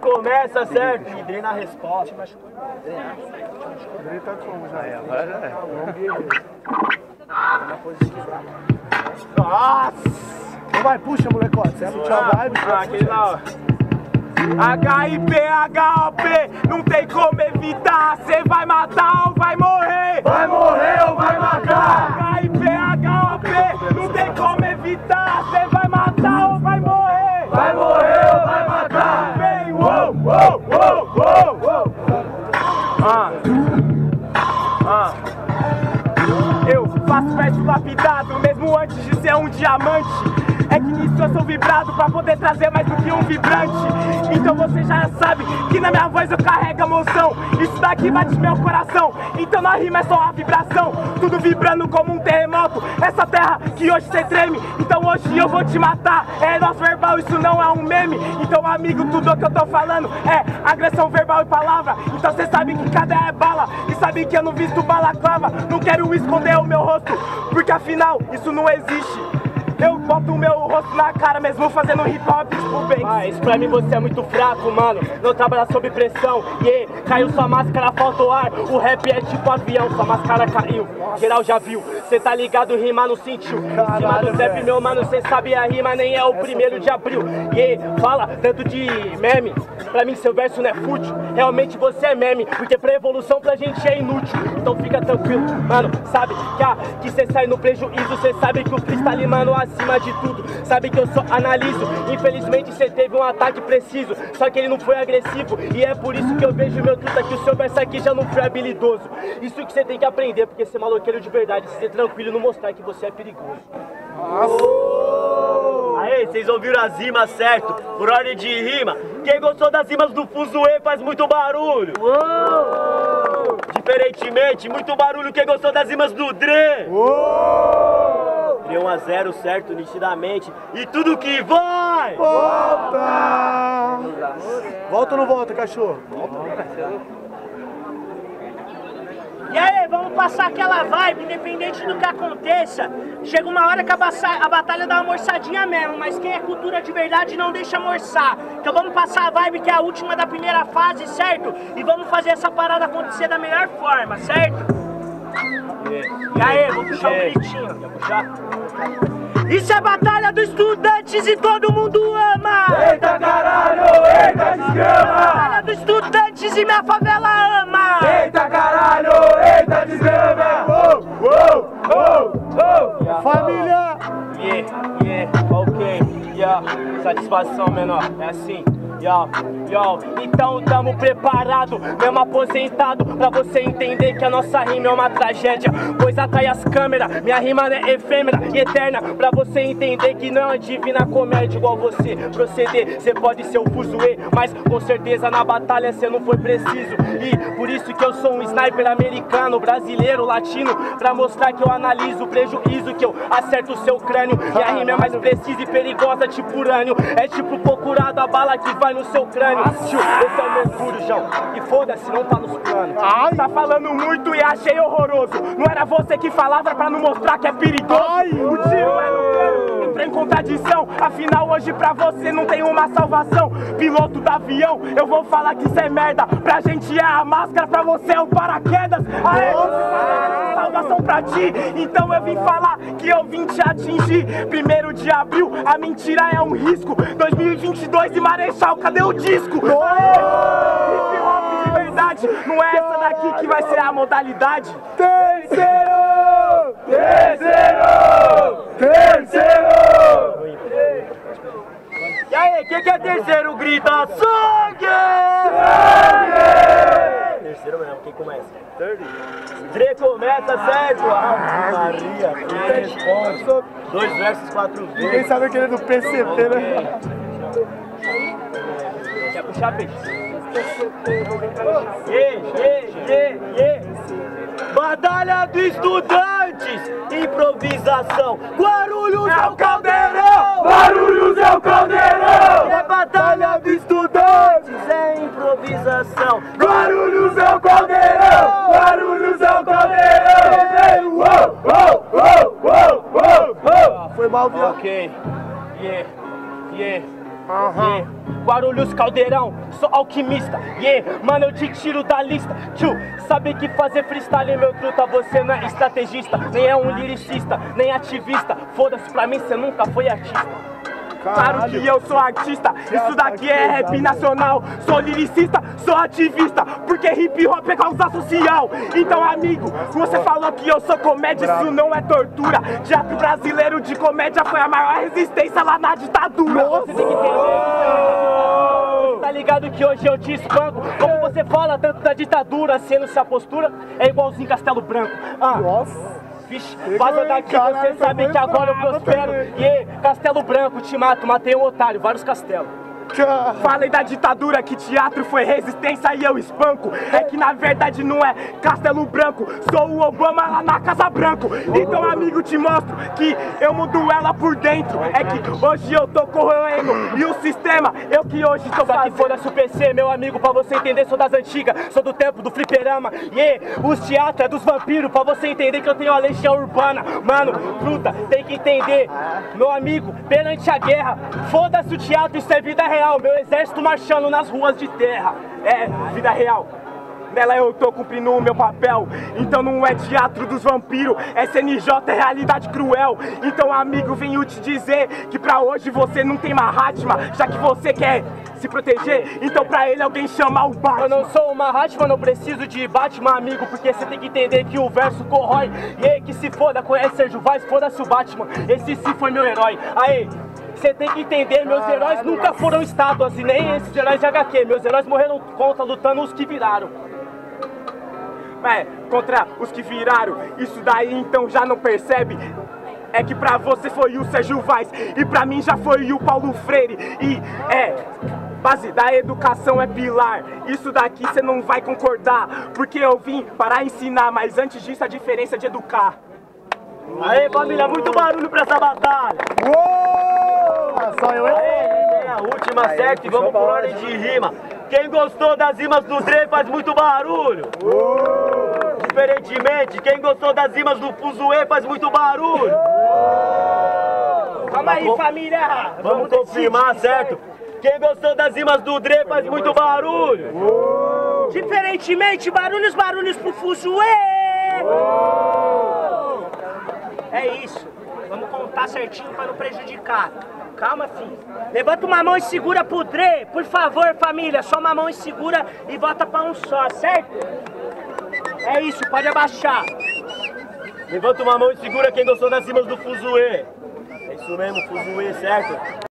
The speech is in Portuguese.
Começa, certo? E Dreeh na resposta, mas... Dreeh tá como já é, agora já é. Nossa! Então vai, puxa, molecote. Você é muito vibe. Aqui não. HIPHOP, não tem como evitar. Cê vai matar ou vai morrer? Vai morrer ou vai matar? HIPHOP, não tem como evitar. Cê vai matar ou vai morrer? Vai morrer ou vai matar? Uou, uou, uou, uou, uou. Eu faço verso lapidado, mesmo antes de ser um diamante. É que nisso eu sou vibrado pra poder trazer mais do que um vibrante. Então você já sabe que na minha voz eu carrego emoção. Isso daqui bate meu coração, então na rima é só a vibração. Tudo vibrando como um terremoto, essa terra que hoje cê treme. Então hoje eu vou te matar, é nosso verbal, isso não é um meme. Então amigo, tudo que eu tô falando é agressão verbal e palavra. Então cê sabe que cada é bala, e sabe que eu não visto balaclava. Não quero esconder o meu rosto, porque afinal isso não existe. Eu boto o meu rosto na cara, mesmo fazendo hip hop, tipo bem. Mas pra mim você é muito fraco, mano. Não trabalha sob pressão. Yeah, caiu sua máscara, faltou ar. O rap é tipo avião, sua máscara caiu. Geral já viu, cê tá ligado, rima não sentiu. Em cima do rap, meu mano, cê sabe a rima, nem é o 1º de abril. Yeah, fala tanto de meme. Pra mim seu verso não é fútil. Realmente você é meme, porque pra evolução pra gente é inútil. Então fica tranquilo, mano. Sabe que cê sai no prejuízo. Cê sabe que o freestyle, mano, acima de tudo, sabe que eu só analiso. Infelizmente você teve um ataque preciso, só que ele não foi agressivo. E é por isso que eu vejo meu truta que o seu verso aqui já não foi habilidoso. Isso que você tem que aprender, porque ser maloqueiro de verdade, ser tranquilo, não mostrar que você é perigoso. Aê, vocês ouviram as rimas, certo? Por ordem de rima. Quem gostou das rimas do Fuzuê faz muito barulho. Diferentemente, muito barulho quem gostou das rimas do Dreeh. 1-0, certo? Nitidamente. E tudo que vai! Volta! Volta ou não volta, cachorro? Volta. E aí, vamos passar aquela vibe, independente do que aconteça. Chega uma hora que a batalha dá uma morçadinha mesmo, mas quem é cultura de verdade não deixa morçar. Então vamos passar a vibe que é a última da 1ª fase, certo? E vamos fazer essa parada acontecer da melhor forma, certo? E aí, vou puxar um gritinho. Quer puxar? Isso é Batalha dos Estudantes e todo mundo ama! Eita caralho, eita desgrama! Batalha dos Estudantes e minha favela ama! Eita caralho, eita desgrama! Oh, oh, oh, oh! Yeah. Família! Yeah, yeah, ok, yeah. Satisfação menor, é assim. Yo, yo, então tamo preparado, mesmo aposentado, pra você entender que a nossa rima é uma tragédia, pois atrai as câmeras. Minha rima é efêmera e eterna, pra você entender que não é divina comédia igual você proceder. Cê pode ser o Fuzuê, mas com certeza na batalha cê não foi preciso. E por isso que eu sou um sniper americano, brasileiro, latino, pra mostrar que eu analiso o prejuízo, que eu acerto o seu crânio. E a rima é mais precisa e perigosa, tipo urânio. É tipo procurado a bala que vai no seu crânio. Tio, esse é o meu furujão. E foda-se, não tá nos planos. Ai. Tá falando muito e achei horroroso. Não era você que falava pra não mostrar que é perigoso. Ai. O tiro é no plano, entrou em contradição. Afinal hoje pra você não tem uma salvação. Piloto do avião, eu vou falar que cê é merda. Pra gente é a máscara, pra você é o paraquedas. Aê, você salvação pra ti. Então eu vim falar que eu vim te atingir. 1º de abril, a mentira é um risco. 2022 e Marechal, cadê o disco? Aê! Hip hop de verdade, não é essa daqui que vai ser a modalidade. Terceiro! E aí, quem que é terceiro? Grita sangue! Sangue! Terceiro mesmo, quem começa? Dreeh começa, Sérgio! Ah, Maria, quem responde? 2 versos 4 vezes. Ninguém sabe que ele é do PCP, né? Quer puxar, peixe? Batalha dos Estudantes! Improvisação! Guarulhos é o caldeirão! Guarulhos é o caldeirão! É Batalha dos Estudantes! É improvisação! Guarulhos é o caldeirão! Guarulhos é o caldeirão! Uou, uou, uou, uou, uou, uou. Foi mal, viu? Ok. Yeah. Yeah. Yeah. Guarulhos, caldeirão, sou alquimista. Yeah, mano, eu te tiro da lista. Tio, sabe que fazer freestyle, meu truta, você não é estrategista, nem é um lyricista, nem ativista. Foda-se, pra mim você nunca foi artista. Caralho. Claro que eu sou artista, isso daqui é rap nacional. Sou lyricista, sou ativista, porque hip hop é causa social. Então amigo, você falou que eu sou comédia, isso não é tortura. Teatro brasileiro de comédia foi a maior resistência lá na ditadura. Você tem que entender, tá ligado que hoje eu te espanco. Como você fala tanto da ditadura, sendo sua postura, é igualzinho Castelo Branco. Nossa. Vixe, vaza daqui, você sabe que agora eu prospero. Yeah, Castelo Branco, te mato, matei um otário, vários castelos. Falei da ditadura, que teatro foi resistência e eu espanco. É que na verdade não é Castelo Branco, sou o Obama lá na Casa Branco. Então amigo, te mostro que eu mudo ela por dentro. É que hoje eu tô corroendo e o sistema, eu que hoje tô fazendo. Foda-se o PC, meu amigo, pra você entender, sou das antigas, sou do tempo do fliperama. Yeah, os teatros é dos vampiros, pra você entender que eu tenho a legião urbana. Mano, fruta, tem que entender, meu amigo, perante a guerra, foda-se o teatro, isso é vida real. Meu exército marchando nas ruas de terra. É vida real. Nela eu tô cumprindo o meu papel. Então não é teatro dos vampiros, é CNJ, é realidade cruel. Então amigo, venho te dizer que pra hoje você não tem Mahatma, já que você quer se proteger, então pra ele alguém chama o Batman. Eu não sou o Mahatma, não preciso de Batman, amigo, porque você tem que entender que o verso corrói. E aí que se foda, conhece Sérgio Vaz, foda-se o Batman. Esse sim foi meu herói. Aê! Você tem que entender, meus heróis nunca foram estátuas e nem esses heróis de HQ. Meus heróis morreram contra lutando os que viraram. É, contra os que viraram. Isso daí então já não percebe. É que pra você foi o Sérgio Vaz e pra mim já foi o Paulo Freire. E é... base da educação é pilar, isso daqui você não vai concordar, porque eu vim para ensinar, mas antes disso a diferença é de educar. Aê família, muito barulho pra essa batalha! Uou! Só eu errei! A última certa e vamos por ordem de rima. Quem gostou das rimas do Dreeh faz muito barulho! Uou! Diferentemente, quem gostou das rimas do Fuzuê faz muito barulho! Uou! Calma aí família! Vamos confirmar, certo? Quem gostou das rimas do Dreeh faz muito barulho! Uou. Diferentemente, barulhos pro Fuzuê! É isso, vamos contar certinho pra não prejudicar. Calma, filho. Levanta uma mão e segura pro Dreeh, por favor, família. Só uma mão e segura e volta pra um só, certo? É isso, pode abaixar. Levanta uma mão e segura quem gostou das rimas do Fuzuê. É isso mesmo, Fuzuê, certo?